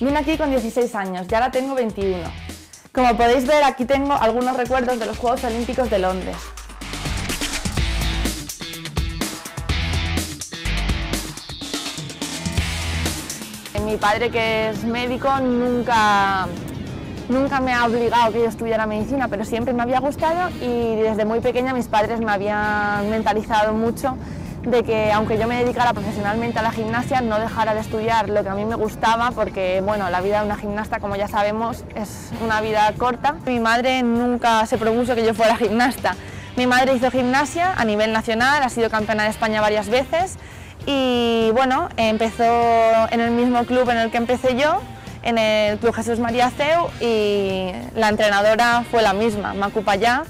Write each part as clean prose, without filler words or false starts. Vine aquí con 16 años y ahora tengo 21. Como podéis ver, aquí tengo algunos recuerdos de los Juegos Olímpicos de Londres. Mi padre, que es médico, nunca me ha obligado que yo estudiara medicina, pero siempre me había gustado y desde muy pequeña mis padres me habían mentalizado mucho de que aunque yo me dedicara profesionalmente a la gimnasia, no dejara de estudiar lo que a mí me gustaba, porque bueno, la vida de una gimnasta, como ya sabemos, es una vida corta. Mi madre nunca se propuso que yo fuera gimnasta. Mi madre hizo gimnasia a nivel nacional, ha sido campeona de España varias veces y bueno, empezó en el mismo club en el que empecé yo, en el Club Jesús María Ceu, y la entrenadora fue la misma, Macu Payá.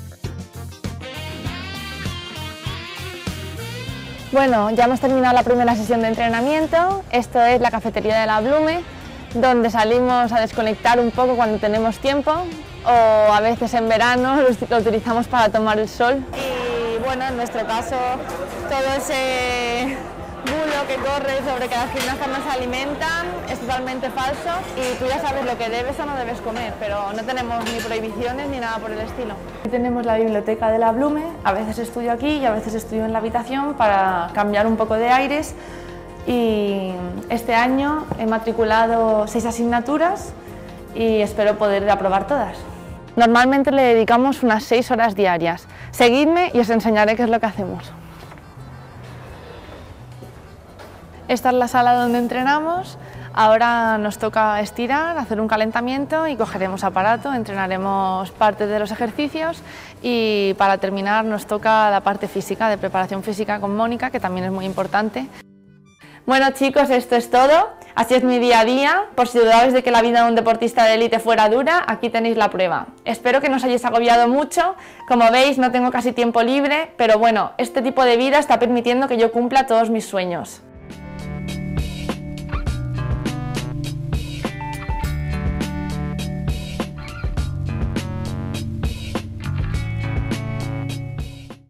Bueno, ya hemos terminado la primera sesión de entrenamiento. Esto es la cafetería de la Blume, donde salimos a desconectar un poco cuando tenemos tiempo, o a veces en verano lo utilizamos para tomar el sol. Y bueno, en nuestro caso, todo ese bulo que corre sobre que las gimnastas no se alimentan es totalmente falso, y tú ya sabes lo que debes o no debes comer, pero no tenemos ni prohibiciones ni nada por el estilo. Tenemos la biblioteca de la Blume, a veces estudio aquí y a veces estudio en la habitación para cambiar un poco de aires, y este año he matriculado 6 asignaturas y espero poder aprobar todas. Normalmente le dedicamos unas 6 horas diarias. Seguidme y os enseñaré qué es lo que hacemos. Esta es la sala donde entrenamos. Ahora nos toca estirar, hacer un calentamiento y cogeremos aparato, entrenaremos parte de los ejercicios y para terminar nos toca la parte física, de preparación física con Mónica, que también es muy importante. Bueno chicos, esto es todo. Así es mi día a día. Por si dudabais de que la vida de un deportista de élite fuera dura, aquí tenéis la prueba. Espero que no os hayáis agobiado mucho. Como veis, no tengo casi tiempo libre, pero bueno, este tipo de vida está permitiendo que yo cumpla todos mis sueños.